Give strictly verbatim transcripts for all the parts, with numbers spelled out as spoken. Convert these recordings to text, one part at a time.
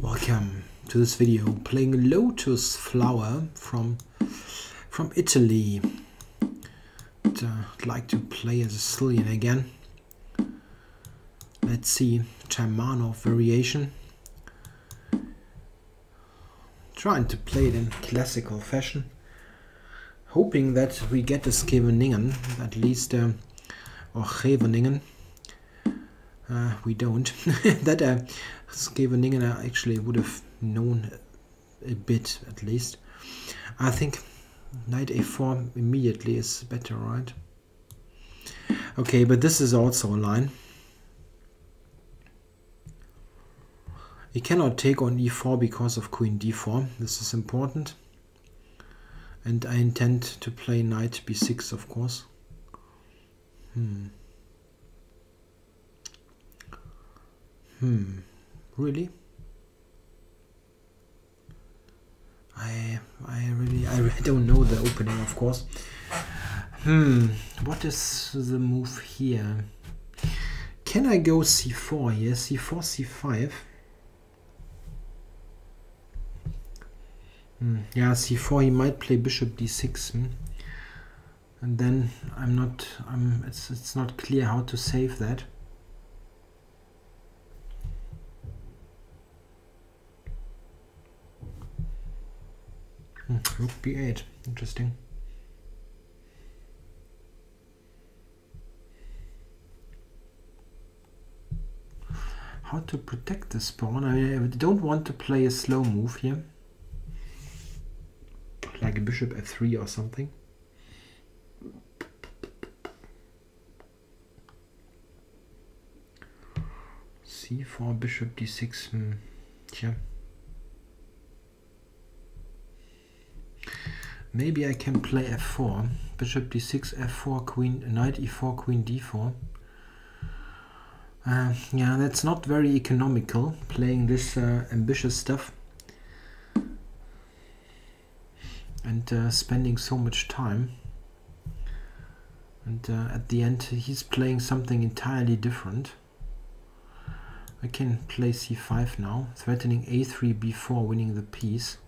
Welcome to this video, playing Lotus Flower from from Italy. But, uh, I'd like to play as a Sicilian again. Let's see, Taimanov variation. Trying to play it in classical fashion, hoping that we get a Scheveningen, at least, uh, or Scheveningen. Uh, we don't. That uh, Scheveningen I actually would have known a bit, at least. I think knight a four immediately is better, right? Okay, but this is also a line. You cannot take on e four because of queen d four. This is important. And I intend to play knight b six, of course. Hmm. Hmm, really? I I really I don't know the opening, of course. Hmm, what is the move here? Can I go c four here? c four, c five. Hmm. Yeah, c four. He might play bishop d six, hmm? And then I'm not. I'm. It's it's not clear how to save that. Rook b eight, interesting. How to protect this pawn? I don't want to play a slow move here, like a bishop f three or something. c four, bishop d six. Hmm. Yeah. Maybe I can play f four, bishop d six, f four, queen, knight e four, queen d four. Uh, yeah, that's not very economical, playing this uh, ambitious stuff and uh, spending so much time. And uh, at the end, he's playing something entirely different. I can play c five now, threatening a three, b four, winning the piece.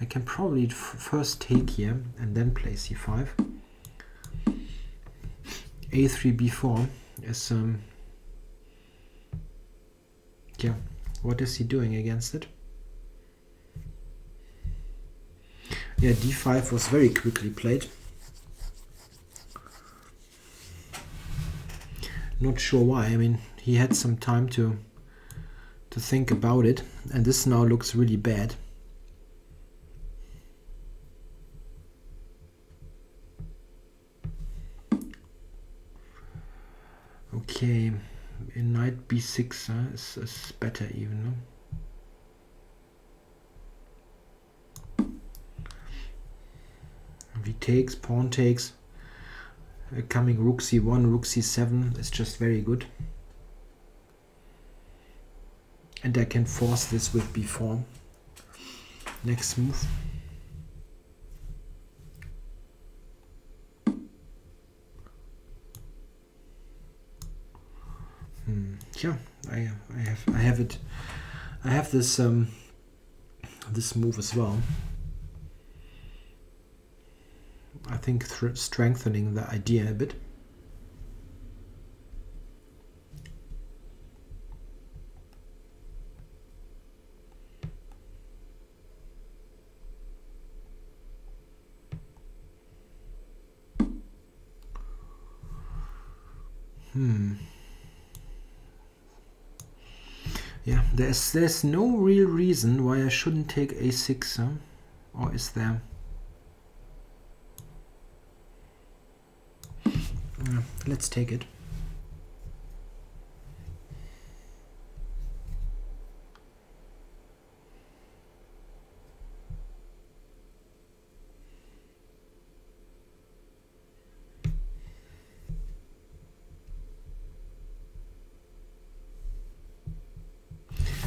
I can probably f first take here and then play c five. a three, b four is um yeah, what is he doing against it? Yeah, d five was very quickly played. Not sure why. I mean, he had some time to to think about it, and this now looks really bad. Okay, in knight b six uh, is, is better even. No? V takes, pawn takes, uh, coming rook c one, rook c seven is just very good. And I can force this with b four. Next move. Yeah, I, I have I have it. I have this um, this move as well. I think strengthening the idea a bit. Hmm. Yeah, there's there's no real reason why I shouldn't take a six, huh? Or is there? Uh, let's take it.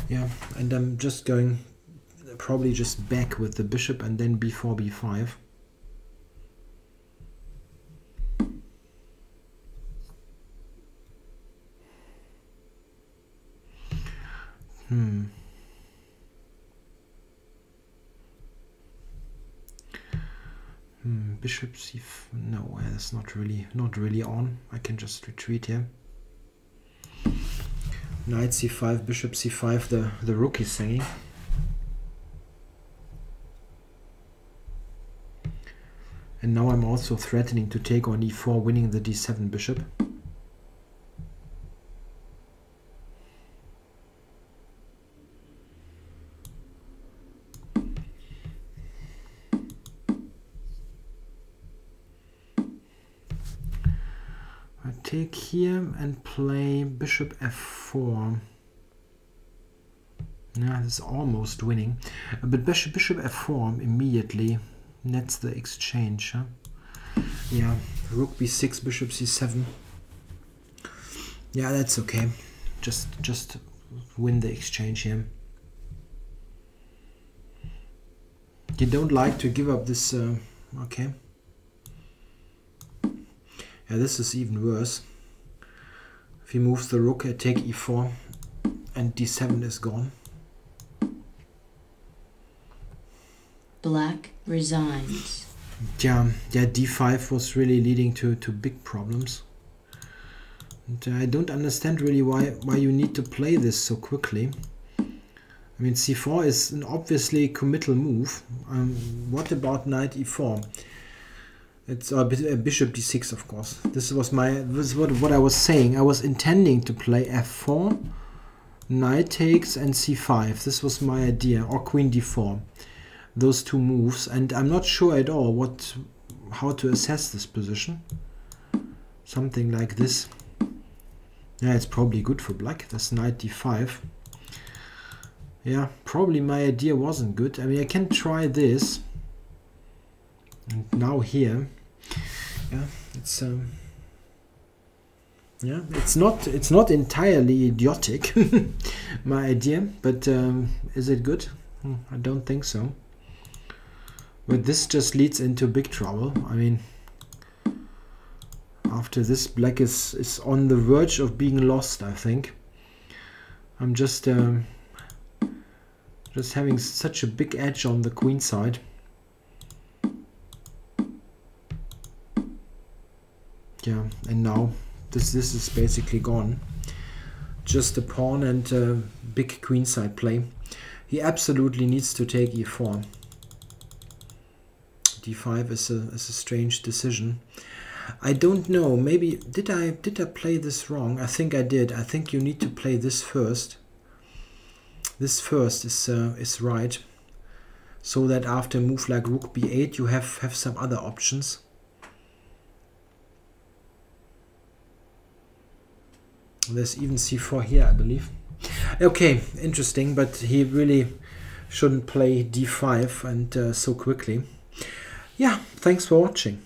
Yeah, and I'm just going, probably just back with the bishop and then b four, b five. Hmm. bishop c four. No, it's not really not really on. I can just retreat here. Knight c five, bishop c five. The the rook is hanging. And now I'm also threatening to take on e four, winning the d seven bishop. Take here and play bishop f four. Yeah, this is almost winning, but bishop bishop f four immediately nets the exchange. Huh? Yeah, rook b six, bishop c seven. Yeah, that's okay. Just just win the exchange here. You don't like to give up this. Uh, okay. Yeah, this is even worse. If he moves the rook, I take e four and d seven is gone. Black resigns. Yeah, yeah, d five was really leading to, to big problems. And I don't understand really why, why you need to play this so quickly. I mean, c four is an obviously committal move. Um, what about knight e four? It's uh, bishop d six, of course. This was my this what what I was saying. I was intending to play f four, knight takes, and c five. This was my idea, or queen d four. Those two moves, and I'm not sure at all what how to assess this position. Something like this. Yeah, it's probably good for black. That's knight d five. Yeah, probably my idea wasn't good. I mean, I can try this. And now here, yeah, it's um, yeah, it's not it's not entirely idiotic, my idea, but um, is it good? I don't think so. But this just leads into big trouble. I mean, after this, black is is on the verge of being lost. I think. I'm just um, just having such a big edge on the queen side. Yeah, and now this this is basically gone. Just a pawn and uh, big queenside play. He absolutely needs to take e four. d five is a is a strange decision. I don't know. Maybe did I did I play this wrong? I think I did. I think you need to play this first. This first is uh, is right, so that after a move like rook b eight, you have have some other options. There's even c four here, I believe. Okay, interesting, but he really shouldn't play d five and uh, so quickly. Yeah, thanks for watching.